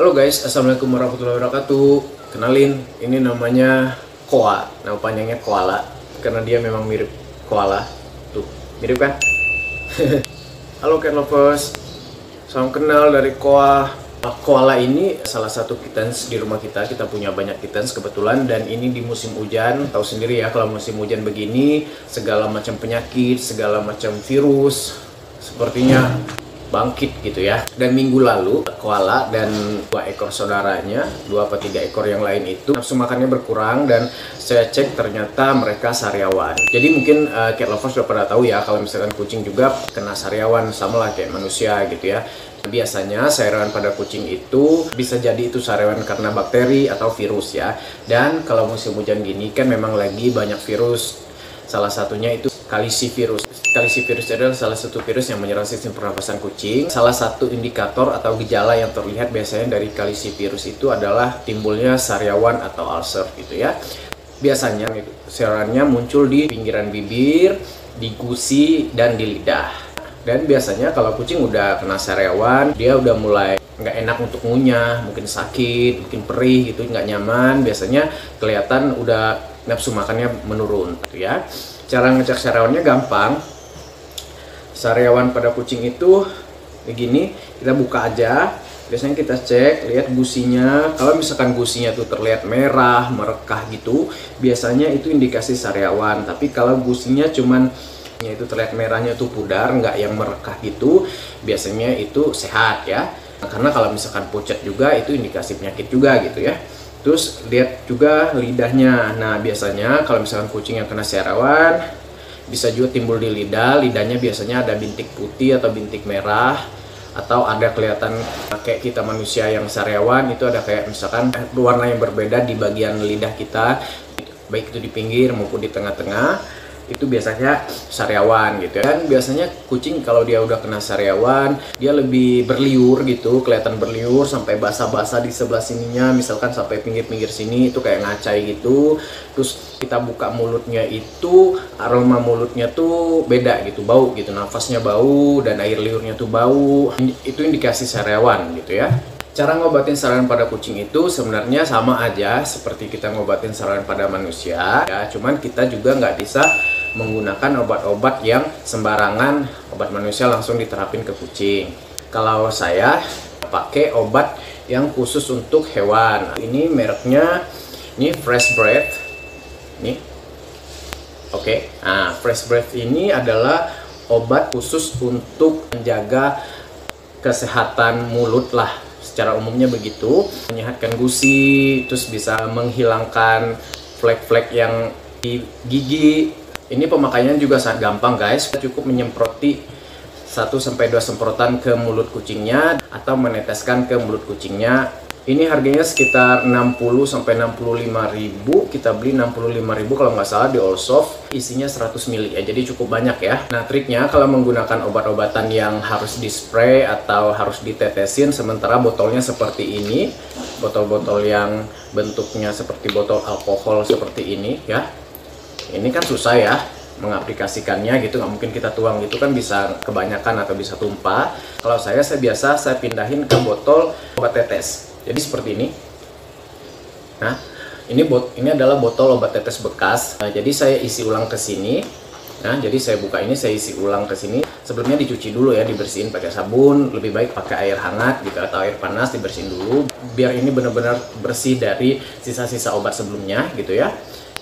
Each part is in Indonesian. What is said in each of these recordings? Halo guys, assalamualaikum warahmatullahi wabarakatuh. Kenalin, ini namanya koa. Nama panjangnya koala karena dia memang mirip koala. Tuh, mirip kan? Halo cat lovers, salam kenal dari koa. Koala ini salah satu kittens di rumah kita. Kita punya banyak kittens kebetulan, dan ini di musim hujan. Tahu sendiri ya kalau musim hujan begini, segala macam penyakit, segala macam virus sepertinya bangkit gitu ya. Dan minggu lalu koala dan dua ekor saudaranya, dua atau tiga ekor yang lain itu nafsu makannya berkurang, dan saya cek ternyata mereka sariawan. Jadi mungkin cat lovers sudah pada tahu ya kalau misalkan kucing juga kena sariawan, sama lah kayak manusia gitu ya. Biasanya sariawan pada kucing itu bisa jadi itu sariawan karena bakteri atau virus ya. Dan kalau musim hujan gini kan memang lagi banyak virus, salah satunya itu Calicivirus. Calicivirus adalah salah satu virus yang menyerang sistem pernafasan kucing. Salah satu indikator atau gejala yang terlihat biasanya dari Calicivirus itu adalah timbulnya sariawan atau ulcer gitu ya. Biasanya sariawannya muncul di pinggiran bibir, di gusi, dan di lidah. Dan biasanya kalau kucing udah kena sariawan, dia udah mulai nggak enak untuk ngunyah, mungkin sakit, mungkin perih gitu, nggak nyaman. Biasanya kelihatan udah nafsu makannya menurun gitu ya. Cara ngecek sariawannya gampang. Sariawan pada kucing itu begini, kita buka aja. Biasanya kita cek, lihat gusinya. Kalau misalkan gusinya tuh terlihat merah, merekah gitu, biasanya itu indikasi sariawan. Tapi kalau gusinya cuman itu terlihat merahnya tuh pudar, nggak yang merekah gitu, biasanya itu sehat ya. Karena kalau misalkan pucat juga itu indikasi penyakit juga gitu ya. Terus lihat juga lidahnya. Nah biasanya kalau misalkan kucing yang kena sariawan bisa juga timbul di lidah. Lidahnya biasanya ada bintik putih atau bintik merah, atau ada kelihatan kayak kita manusia yang sariawan itu ada kayak misalkan warna yang berbeda di bagian lidah kita, baik itu di pinggir maupun di tengah-tengah. Itu biasanya sariawan gitu. Dan biasanya kucing kalau dia udah kena sariawan, dia lebih berliur gitu, kelihatan berliur sampai basah-basah di sebelah sininya, misalkan sampai pinggir-pinggir sini itu kayak ngacai gitu. Terus kita buka mulutnya itu, aroma mulutnya tuh beda gitu, bau gitu, nafasnya bau dan air liurnya tuh bau. Itu indikasi sariawan gitu ya. Cara ngobatin sariawan pada kucing itu sebenarnya sama aja seperti kita ngobatin sariawan pada manusia ya, cuman kita juga nggak bisa menggunakan obat-obat yang sembarangan, obat manusia langsung diterapin ke kucing. Kalau saya pakai obat yang khusus untuk hewan. Ini mereknya, ini Fresh Breath. Nih. Oke. Nah, Fresh Breath ini adalah obat khusus untuk menjaga kesehatan mulut lah. Secara umumnya begitu, menyehatkan gusi, terus bisa menghilangkan flek-flek yang di gigi. Ini pemakaiannya juga sangat gampang guys, cukup menyemproti 1-2 semprotan ke mulut kucingnya atau meneteskan ke mulut kucingnya. Ini harganya sekitar 60-65 ribu, kita beli 65 ribu kalau nggak salah di Allsoft. Isinya 100 ml ya, jadi cukup banyak ya. Nah triknya kalau menggunakan obat-obatan yang harus di spray atau harus ditetesin, sementara botolnya seperti ini, botol-botol yang bentuknya seperti botol alkohol seperti ini ya. Ini kan susah ya mengaplikasikannya gitu, nggak mungkin kita tuang gitu kan, bisa kebanyakan atau bisa tumpah. Kalau saya biasa saya pindahin ke botol obat tetes. Jadi seperti ini. Nah, ini adalah botol obat tetes bekas. Nah, jadi saya isi ulang ke sini. Nah, jadi saya buka ini, saya isi ulang ke sini. Sebelumnya dicuci dulu ya, dibersihin pakai sabun. Lebih baik pakai air hangat gitu atau air panas, dibersihin dulu biar ini benar-benar bersih dari sisa-sisa obat sebelumnya gitu ya.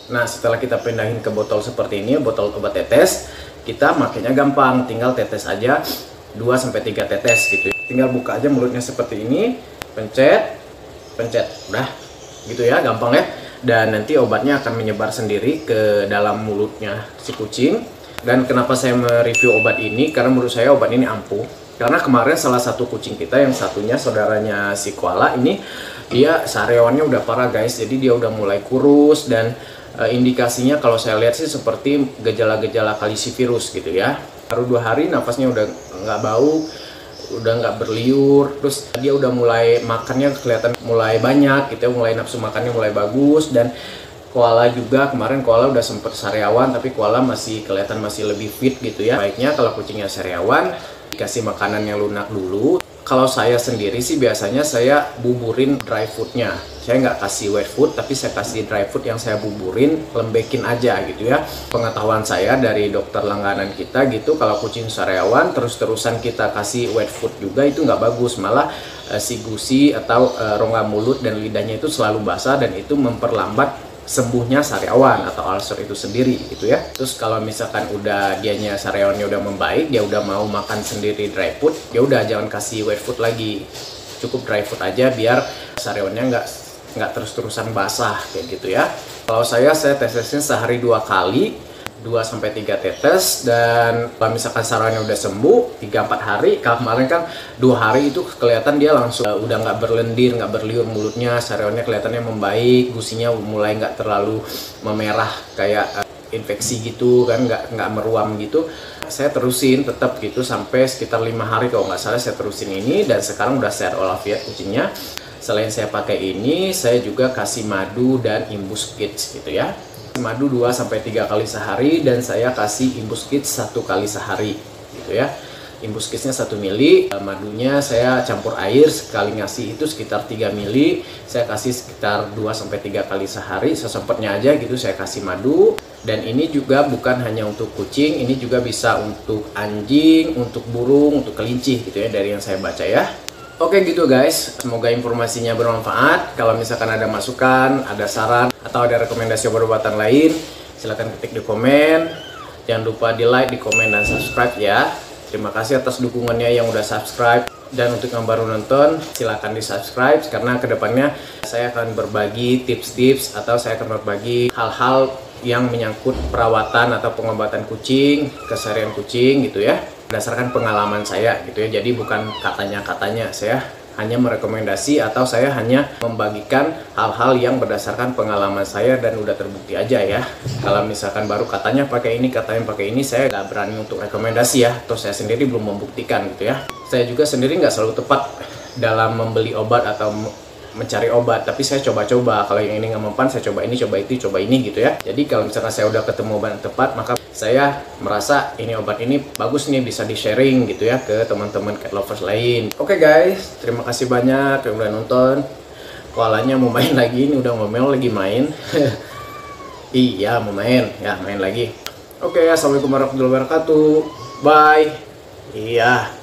Nah setelah kita pindahin ke botol seperti ini, botol obat tetes, kita makainya gampang, tinggal tetes aja 2-3 tetes gitu. Tinggal buka aja mulutnya seperti ini, pencet, pencet, udah gitu ya, gampang ya. Dan nanti obatnya akan menyebar sendiri ke dalam mulutnya si kucing. Dan kenapa saya mereview obat ini, karena menurut saya obat ini ampuh. Karena kemarin salah satu kucing kita yang satunya saudaranya si koala ini, dia sariawannya udah parah guys, jadi dia udah mulai kurus. Dan indikasinya kalau saya lihat sih seperti gejala-gejala Calicivirus gitu ya. Baru 2 hari nafasnya udah nggak bau, udah nggak berliur, terus dia udah mulai makannya kelihatan mulai banyak gitu ya, mulai nafsu makannya mulai bagus. Dan koala juga, kemarin koala udah sempet sariawan tapi koala masih kelihatan masih lebih fit gitu ya. Baiknya kalau kucingnya sariawan dikasih makanan yang lunak dulu. Kalau saya sendiri sih biasanya saya buburin dry foodnya. Saya nggak kasih wet food, tapi saya kasih dry food yang saya buburin, lembekin aja gitu ya. Pengetahuan saya dari dokter langganan kita gitu, kalau kucing sariawan terus-terusan kita kasih wet food juga itu nggak bagus. Malah si gusi atau rongga mulut dan lidahnya itu selalu basah dan itu memperlambat sembuhnya sariawan atau ulcer itu sendiri gitu ya. Terus kalau misalkan udah dianya sariawannya udah membaik, dia udah mau makan sendiri dry food, ya udah jangan kasih wet food lagi, cukup dry food aja biar sariawannya nggak terus-terusan basah kayak gitu ya. Kalau saya tesnya sehari 2 kali, 2-3 tetes, dan kalau misalkan sariawannya udah sembuh 3-4 hari, kemarin kan 2 hari itu kelihatan dia langsung udah nggak berlendir, nggak berliur mulutnya, sariawannya kelihatannya membaik, gusinya mulai nggak terlalu memerah kayak infeksi gitu kan, nggak meruam gitu. Saya terusin tetap gitu sampai sekitar 5 hari kalau nggak salah, saya terusin ini, dan sekarang udah sehat walafiat kucingnya. Selain saya pakai ini, saya juga kasih madu dan imbus kids gitu ya. Madu 2-3 kali sehari, dan saya kasih imbus kids 1 kali sehari gitu ya. Imbus kidsnya 1 mili, madunya saya campur air, sekali ngasih itu sekitar 3 mili, saya kasih sekitar 2-3 kali sehari, sesempatnya aja gitu saya kasih madu. Dan ini juga bukan hanya untuk kucing, ini juga bisa untuk anjing, untuk burung, untuk kelinci gitu ya, dari yang saya baca ya. Oke gitu guys, semoga informasinya bermanfaat. Kalau misalkan ada masukan, ada saran, atau ada rekomendasi obat-obatan lain, silahkan ketik di komen. Jangan lupa di like, di komen, dan subscribe ya. Terima kasih atas dukungannya yang udah subscribe. Dan untuk yang baru nonton, silahkan di subscribe, karena kedepannya saya akan berbagi tips-tips, atau saya akan berbagi hal-hal yang menyangkut perawatan atau pengobatan kucing, keseharian kucing gitu ya, berdasarkan pengalaman saya gitu ya. Jadi bukan katanya-katanya, saya hanya merekomendasi atau saya hanya membagikan hal-hal yang berdasarkan pengalaman saya dan udah terbukti aja ya. Kalau misalkan baru katanya pakai ini, katanya pakai ini, saya nggak berani untuk rekomendasi ya, atau saya sendiri belum membuktikan gitu ya. Saya juga sendiri nggak selalu tepat dalam membeli obat atau mencari obat, tapi saya coba-coba. Kalau yang ini nggak mempan, saya coba ini, coba itu, coba ini gitu ya. Jadi kalau misalkan saya udah ketemu obat yang tepat, maka saya merasa ini obat ini bagus nih, bisa di-sharing gitu ya ke teman-teman cat lovers lain. Oke guys, terima kasih banyak yang udah nonton. Koalanya mau main lagi, ini udah ngomel lagi main. Iya mau main, ya main lagi. Oke, assalamualaikum warahmatullahi wabarakatuh. Bye. Iya.